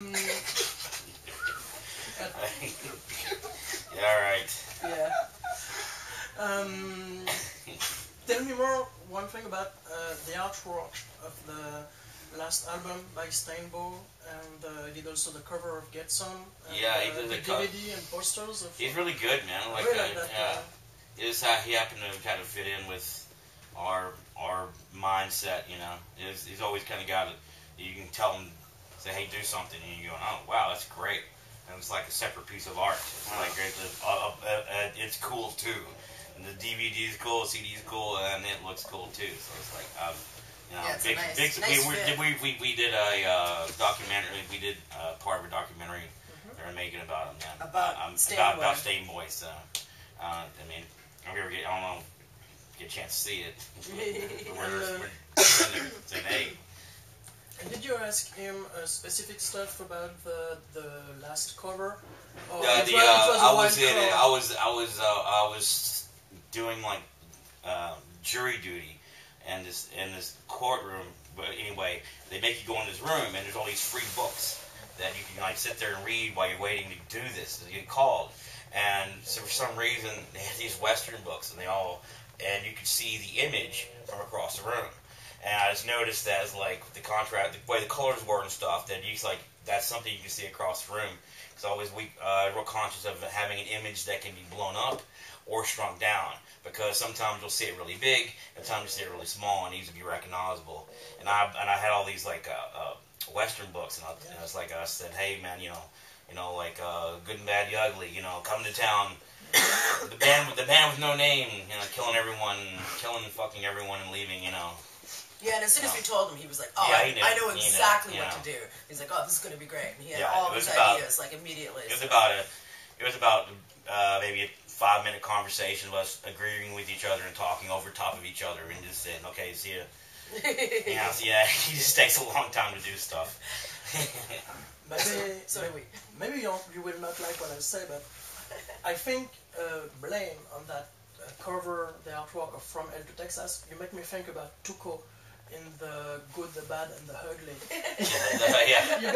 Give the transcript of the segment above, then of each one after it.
Alright. Yeah. Tell me more, one thing about the artwork of the last album by Stainboy, and he did also the cover of Get Some. And, yeah, he did the DVD and posters. Of, he's really good, man. Like, really like that, is how he happened to kind of fit in with our mindset, you know. He's always kind of got it. You can tell him, say, hey, do something, and you're going, oh, wow, that's great. And it's like a separate piece of art. It's like it's cool too. And the DVD is cool, CD is cool, and it looks cool too. So it's like, you know, yeah, we did a documentary. We did part of a documentary they were making about him. Man. About Stainboy. So I mean, I don't know, get a chance to see it. we're saying, hey. And did you ask him specific stuff about the last cover? Or I was doing like jury duty, and in this courtroom. But anyway, they make you go in this room, and there's all these free books that you can like sit there and read while you're waiting to do this and get called. And so for some reason, they had these Western books, and you could see the image from across the room. And I just noticed that, as like the contrast, the way the colors were and stuff, that he's like, that's something you can see across the room. Because I was real conscious of having an image that can be blown up or shrunk down. Because sometimes you'll see it really big, and sometimes you'll see it really small, and it needs to be recognizable. And I had all these like Western books, and I was like, I said, hey man, you know, like Good and Bad, the Ugly, you know, Come to Town. the band with no name, you know, killing and fucking everyone and leaving, you know. Yeah, and as soon as we told him, he was like, oh, yeah, I know exactly what to do. He's like, oh, this is going to be great. And he had all these ideas, like, immediately. It was about maybe a 5-minute conversation of us agreeing with each other and talking over top of each other and just saying, okay, see ya. Yeah, he just takes a long time to do stuff. But maybe you will not like what I say, but I think blame on that cover, the artwork of From Hell to Texas, you make me think about Tuco in The Good, the Bad, and the Ugly. you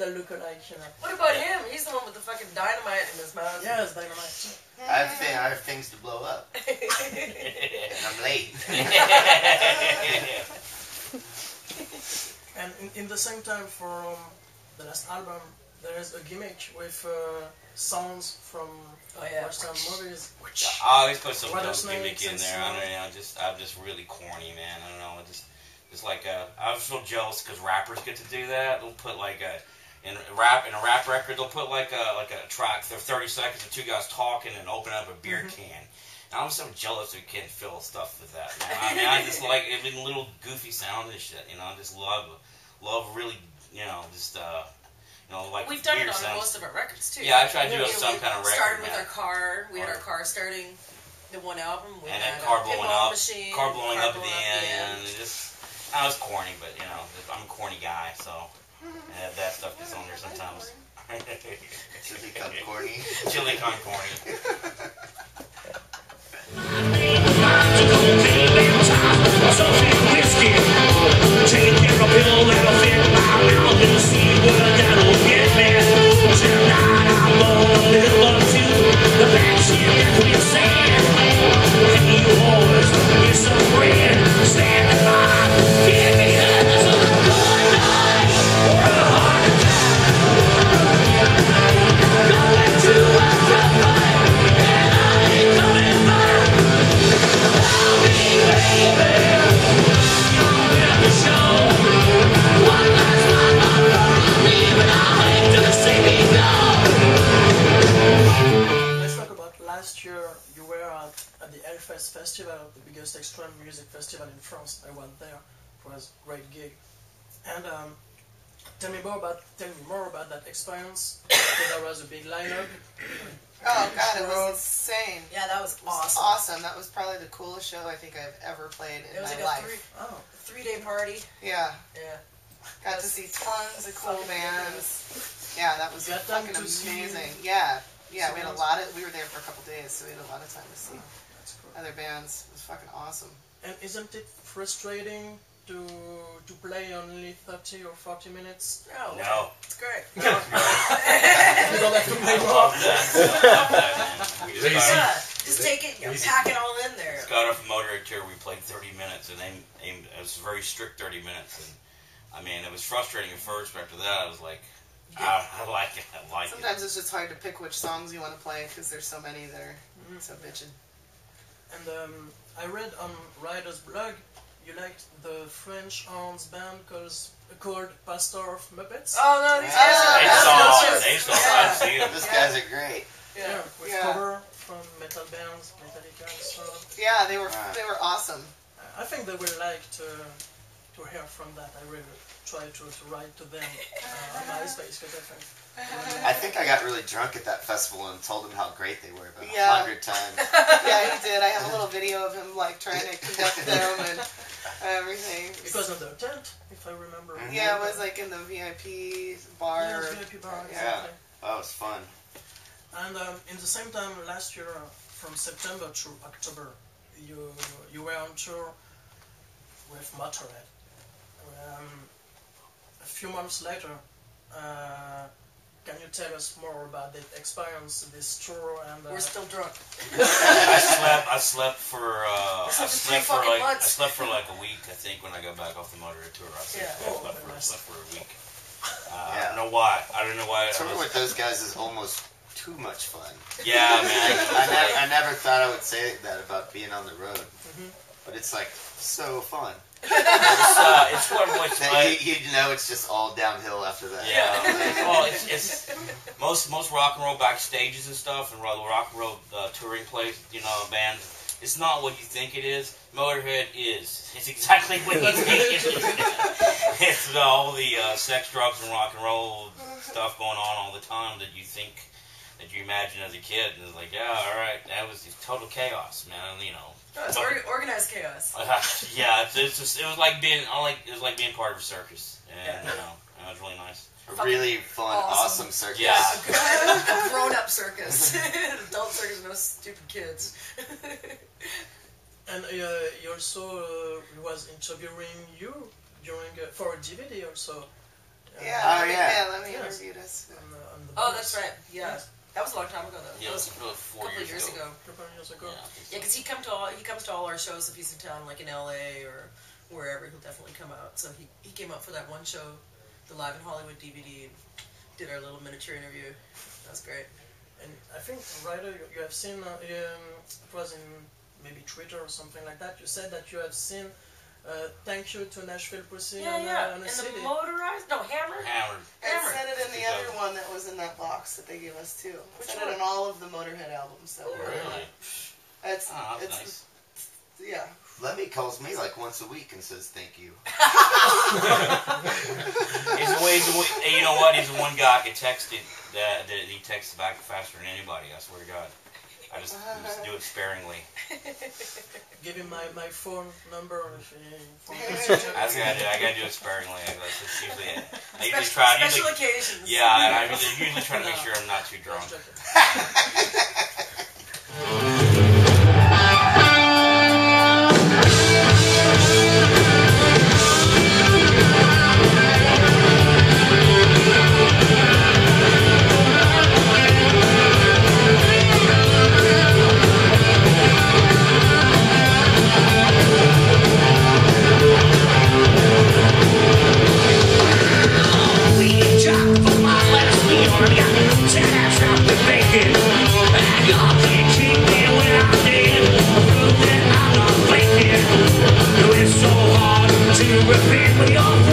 gotta look alike, you know. What about him? He's the one with the fucking dynamite in his mouth. Yes, dynamite. I have things to blow up. And I'm late. And in the same time, from the last album, there is a gimmick with sounds from Western movies. I always put some gimmick in there. I'm just really corny, man. I don't know. I'm so jealous because rappers get to do that. They'll put like in a rap record, they'll put like a track for 30 seconds of two guys talking and open up a beer can. And I'm so jealous we can't fill stuff with that, man. I mean, I just like even little goofy sound and shit. You know, I just love really, you know, just. You know, like we've done it on sounds. Most of our records too. Yeah, I tried to do some kind of record. Started with our car. We had our car starting the one album. We and had then car blowing up, machine, car blowing up at the end. And just, I was corny, but you know, I'm a corny guy, so that stuff gets on there sometimes. Chili con corny. Chili con corny. At the Hellfest festival, the biggest extreme music festival in France. I went there. It was a great gig. And tell me more about that experience. There was a big lineup. Oh god, it was insane. Yeah, that was awesome. Awesome. That was probably the coolest show I think I've ever played in my life. It was like a three-day party. Yeah. Yeah. Got to see tons of cool bands. Yeah, that was fucking amazing. Yeah. Yeah, so we had a lot of. We were there for a couple days, so we had a lot of time to see other bands. It was fucking awesome. And isn't it frustrating to play only 30 or 40 minutes? No. No. It's great. No. You don't have to play more. Yeah, just take it, you know, pack it all in there. Scott off Motorhead tour, we played 30 minutes, and it was very strict 30 minutes. And I mean, it was frustrating at first, but after that, I was like, I like it. Sometimes it's just hard to pick which songs you want to play because there's so many that are so bitchin'. And I read on Ryder's blog you liked the French arms band called Pastor of Muppets. Oh no, these guys! These guys are great. Yeah, with cover from metal bands, Metallica. So. Yeah, they were awesome. I think they will like to hear from that. I really try to write to them on MySpace because I think I got really drunk at that festival and told them how great they were about 100 times. Yeah, he did. I have a little video of him like trying to conduct them and everything. It was in the tent, if I remember. Yeah, it was like in the VIP bar. Yeah, VIP bar. Exactly. Yeah, that was fun. And in the same time last year, from September to October, you were on tour with Motorhead. A few months later, can you tell us more about the experience, this tour? And we're still drunk. I slept for like a week, I think, when I got back off the Motorhead tour. I slept for a week. I don't know why. I don't know why. Touring with those guys is almost too much fun. Yeah, man. I never thought I would say that about being on the road, but it's like so fun. It's one which you know it's just all downhill after that. Yeah, well, it's most rock and roll backstages and stuff, and rock and roll touring plays, you know, bands. It's not what you think it is. Motorhead is. It's exactly what you think it is. It's all the sex, drugs, and rock and roll stuff going on all the time that you think, that you imagine as a kid, and it's like, yeah, all right, that was just total chaos, man. You know, no, it's organized chaos. Yeah, it's just, it was like being, it was like being part of a circus, and you know, and it was really nice. A really fun, awesome circus. Yeah, a grown-up circus. Adult circus, no stupid kids. And you also was interviewing you during for a DVD or so. Yeah, Lemmy interviewed us. Oh, that's right. Yeah. That was a long time ago, though. Yeah, that was about a couple of years ago. Yeah, because he comes to all our shows if he's in town, like in L.A. or wherever. He'll definitely come out. So he came out for that one show, the Live in Hollywood DVD, and did our little miniature interview. That was great. And I think, Ryder, you have seen, it was in maybe Twitter or something like that, you said that you have seen Thank You to Nashville Pussy on a CD. And the motorized? No, Hammerhead. I sent it in the other one that was in that box that they gave us, too. I sent it in all of the Motorhead albums. That were really? That's nice. Yeah. Lemmy calls me like once a week and says thank you. You know what? He's the one guy I could text that he texts back faster than anybody, I swear to God. I just do it sparingly. Give him my phone number. I gotta do it sparingly. That's usually it. Special occasions. Yeah, I usually try to make sure I'm not too drunk. Repeat, we all